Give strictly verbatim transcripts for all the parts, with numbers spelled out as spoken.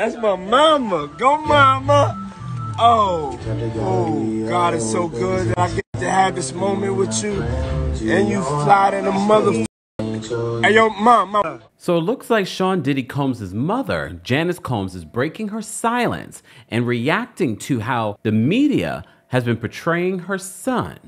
That's my mama. Go mama. Oh, oh, God is so good that I get to have this moment with you. And you fly to the mother. Hey, yo, mom, mom. So it looks like Sean Diddy Combs' mother, Janice Combs, is breaking her silence and reacting to how the media has been portraying her son.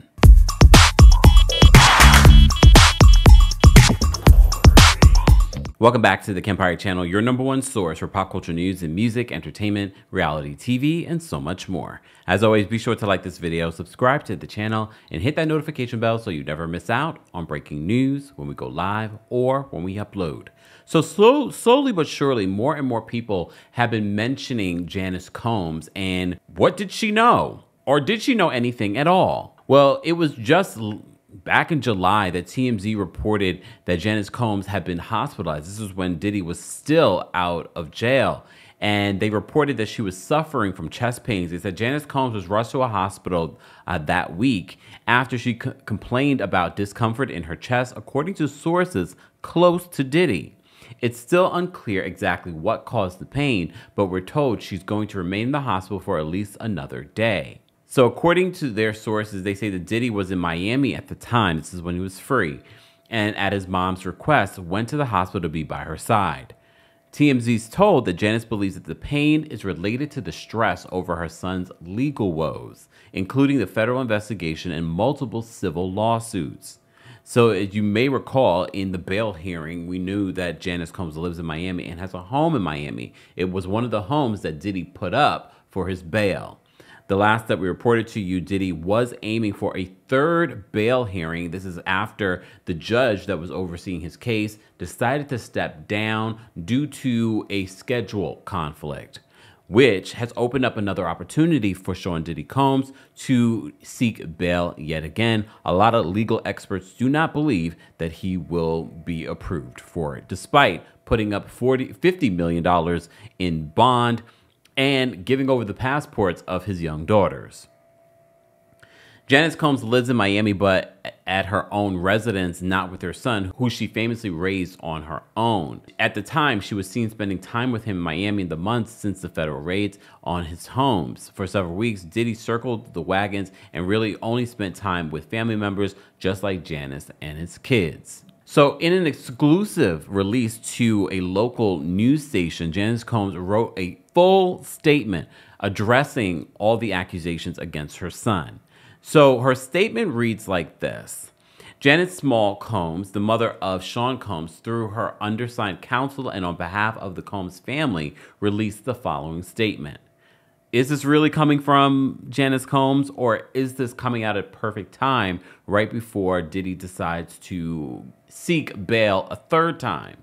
Welcome back to the Kempire Channel, your number one source for pop culture news and music, entertainment, reality T V, and so much more. As always, be sure to like this video, subscribe to the channel, and hit that notification bell so you never miss out on breaking news when we go live or when we upload. So slow, slowly but surely, more and more people have been mentioning Janice Combs and what did she know? Or did she know anything at all? Well, it was just back in July that T M Z reported that Janice Combs had been hospitalized. This is when Diddy was still out of jail. And they reported that she was suffering from chest pains. They said Janice Combs was rushed to a hospital uh, that week after she co- complained about discomfort in her chest, according to sources close to Diddy. It's still unclear exactly what caused the pain, but we're told she's going to remain in the hospital for at least another day. So according to their sources, they say that Diddy was in Miami at the time. This is when he was free, and at his mom's request, went to the hospital to be by her side. T M Z's told that Janice believes that the pain is related to the stress over her son's legal woes, including the federal investigation and multiple civil lawsuits. So as you may recall, in the bail hearing, we knew that Janice Combs lives in Miami and has a home in Miami. It was one of the homes that Diddy put up for his bail. The last that we reported to you, Diddy was aiming for a third bail hearing. This is after the judge that was overseeing his case decided to step down due to a schedule conflict, which has opened up another opportunity for Sean Diddy Combs to seek bail yet again. A lot of legal experts do not believe that he will be approved for it, despite putting up forty, fifty million dollars in bond and giving over the passports of his young daughters. Janice Combs lives in Miami, but at her own residence, not with her son, who she famously raised on her own. At the time, she was seen spending time with him in Miami in the months since the federal raids on his homes. For several weeks, Diddy circled the wagons and really only spent time with family members, just like Janice and his kids. So in an exclusive release to a local news station, Janice Combs wrote a full statement addressing all the accusations against her son. So her statement reads like this. Janice Small Combs, the mother of Sean Combs, through her undersigned counsel and on behalf of the Combs family, released the following statement. Is this really coming from Janice Combs, or is this coming out at perfect time right before Diddy decides to seek bail a third time?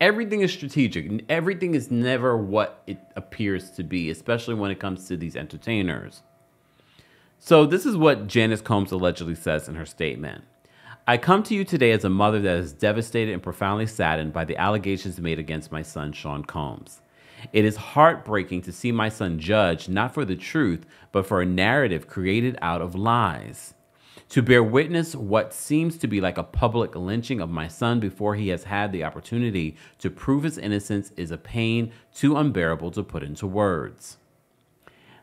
Everything is strategic, and everything is never what it appears to be, especially when it comes to these entertainers. So this is what Janice Combs allegedly says in her statement. I come to you today as a mother that is devastated and profoundly saddened by the allegations made against my son, Sean Combs. It is heartbreaking to see my son judged not for the truth, but for a narrative created out of lies. To bear witness what seems to be like a public lynching of my son before he has had the opportunity to prove his innocence is a pain too unbearable to put into words.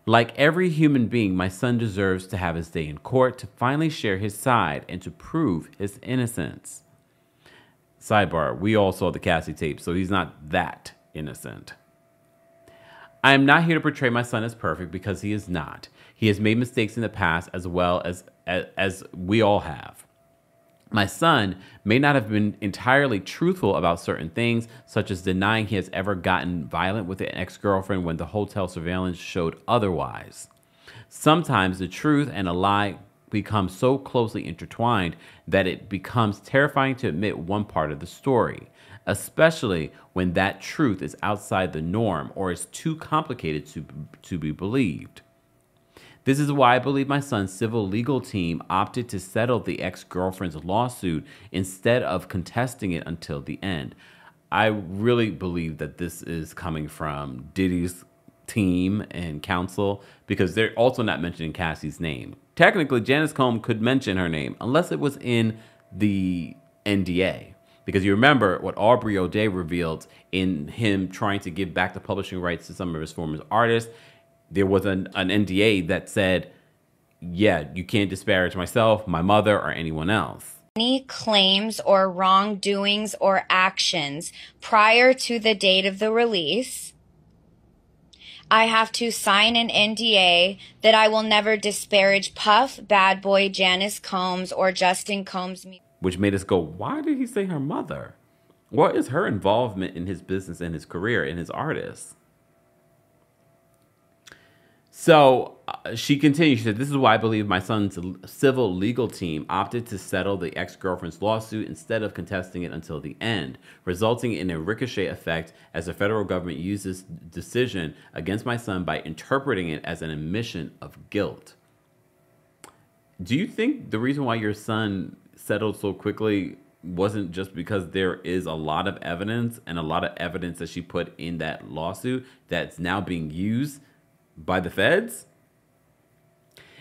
Like every human being, my son deserves to have his day in court, to finally share his side and to prove his innocence. Sidebar, we all saw the Cassie tape, so he's not that innocent. I am not here to portray my son as perfect because he is not. He has made mistakes in the past as well as, as, as we all have. My son may not have been entirely truthful about certain things, such as denying he has ever gotten violent with an ex-girlfriend when the hotel surveillance showed otherwise. Sometimes the truth and a lie become so closely intertwined that it becomes terrifying to admit one part of the story, especially when that truth is outside the norm or is too complicated to, to be believed. This is why I believe my son's civil legal team opted to settle the ex-girlfriend's lawsuit instead of contesting it until the end. I really believe that this is coming from Diddy's team and counsel, because they're also not mentioning Cassie's name. Technically, Janice Combs could mention her name unless it was in the N D A. Because you remember what Aubrey O'Day revealed in him trying to give back the publishing rights to some of his former artists. There was an, an N D A that said, yeah, you can't disparage myself, my mother, or anyone else. Any claims or wrongdoings or actions prior to the date of the release, I have to sign an N D A that I will never disparage Puff, Bad Boy, Janice Combs, or Justin Combs. Which made us go, why did he say her mother? What is her involvement in his business and his career and his artists? So uh, she continues, she said, this is why I believe my son's civil legal team opted to settle the ex-girlfriend's lawsuit instead of contesting it until the end, resulting in a ricochet effect as the federal government used this decision against my son by interpreting it as an admission of guilt. Do you think the reason why your son settled so quickly wasn't just because there is a lot of evidence and a lot of evidence that she put in that lawsuit that's now being used by the feds?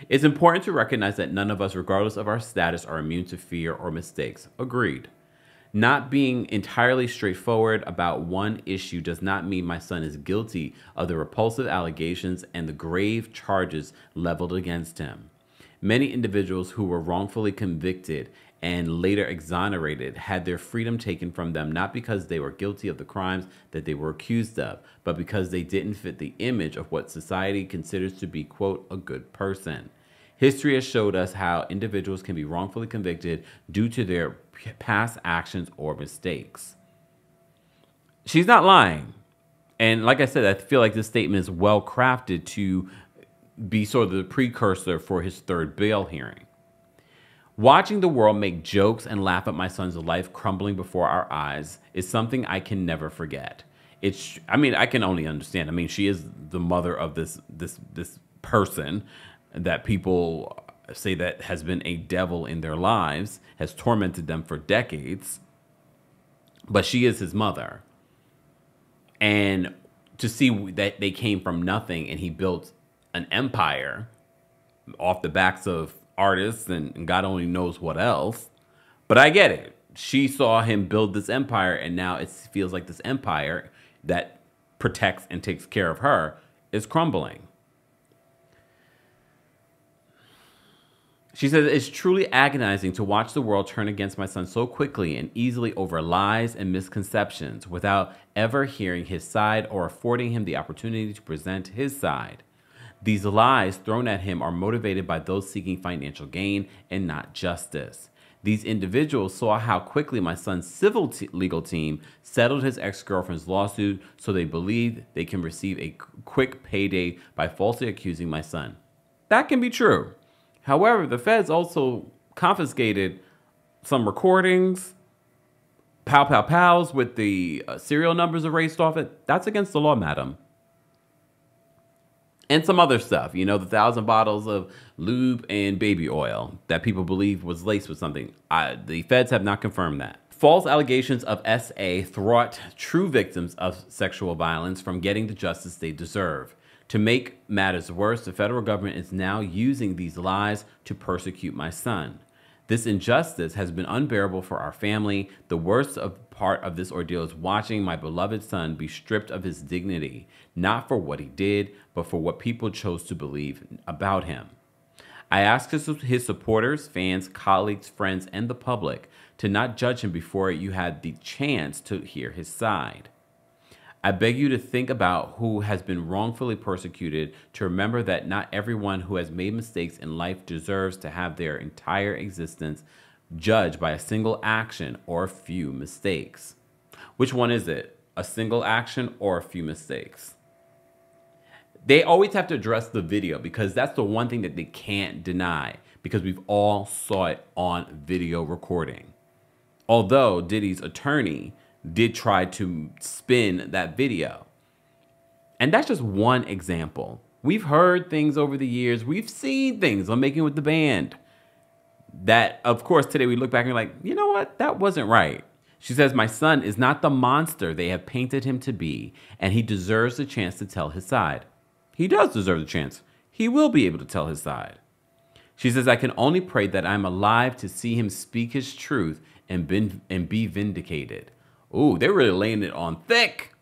It's important to recognize that none of us, regardless of our status, are immune to fear or mistakes. Agreed. Not being entirely straightforward about one issue does not mean my son is guilty of the repulsive allegations and the grave charges leveled against him. Many individuals who were wrongfully convicted and later exonerated had their freedom taken from them, not because they were guilty of the crimes that they were accused of, but because they didn't fit the image of what society considers to be, quote, a good person. History has showed us how individuals can be wrongfully convicted due to their past actions or mistakes. She's not lying. And like I said, I feel like this statement is well crafted to be sort of the precursor for his third bail hearing. Watching the world make jokes and laugh at my son's life crumbling before our eyes is something I can never forget. It's, I mean, I can only understand. I mean, she is the mother of this, this, this person that people say that has been a devil in their lives, has tormented them for decades, but she is his mother. And to see that they came from nothing and he built an empire off the backs of artists and, and God only knows what else. But I get it. She saw him build this empire, and now it feels like this empire that protects and takes care of her is crumbling. She says, it's truly agonizing to watch the world turn against my son so quickly and easily over lies and misconceptions without ever hearing his side or affording him the opportunity to present his side. These lies thrown at him are motivated by those seeking financial gain and not justice. These individuals saw how quickly my son's civil te- legal team settled his ex-girlfriend's lawsuit, so they believe they can receive a quick payday by falsely accusing my son. That can be true. However, the feds also confiscated some recordings, pow pow pows with the uh, serial numbers erased off it. That's against the law, madam. And some other stuff, you know, the thousand bottles of lube and baby oil that people believe was laced with something. I, the feds have not confirmed that. False allegations of S A thwart true victims of sexual violence from getting the justice they deserve. To make matters worse, the federal government is now using these lies to persecute my son. This injustice has been unbearable for our family. The worst of part of this ordeal is watching my beloved son be stripped of his dignity, not for what he did, but for what people chose to believe about him. I ask his supporters, fans, colleagues, friends, and the public to not judge him before you had the chance to hear his side. I beg you to think about who has been wrongfully persecuted, to remember that not everyone who has made mistakes in life deserves to have their entire existence judged by a single action or a few mistakes. Which one is it? A single action or a few mistakes? They always have to address the video, because that's the one thing that they can't deny, because we've all saw it on video recording. Although Diddy's attorney did try to spin that video. And that's just one example. We've heard things over the years. We've seen things on Making with the Band that, of course, today we look back and we're like, you know what? That wasn't right. She says, my son is not the monster they have painted him to be, and he deserves the chance to tell his side. He does deserve the chance. He will be able to tell his side. She says, I can only pray that I'm alive to see him speak his truth and been and be vindicated. Ooh, they're really laying it on thick.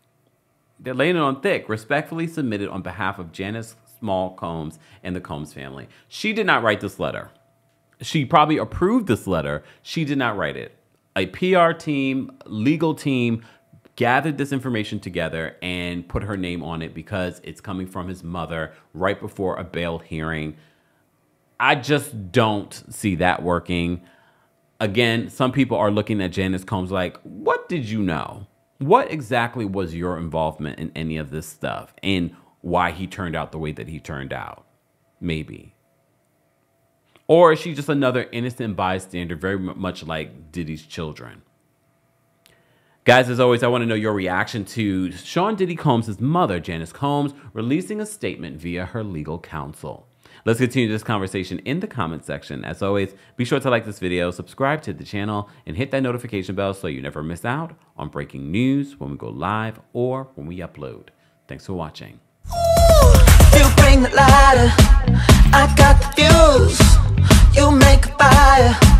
They're laying it on thick. Respectfully submitted on behalf of Janice Small Combs and the Combs family. She did not write this letter. She probably approved this letter. She did not write it. A P R team, legal team gathered this information together and put her name on it because it's coming from his mother right before a bail hearing. I just don't see that working. Again, some people are looking at Janice Combs like, what did you know? What exactly was your involvement in any of this stuff and why he turned out the way that he turned out? Maybe. Or is she just another innocent bystander, very much like Diddy's children? Guys, as always, I want to know your reaction to Sean Diddy Combs' mother, Janice Combs, releasing a statement via her legal counsel. Let's continue this conversation in the comment section. As always, be sure to like this video, subscribe to the channel, and hit that notification bell so you never miss out on breaking news when we go live or when we upload. Thanks for watching. Ooh, you bring the lighter. I got the fuse. You make a fire.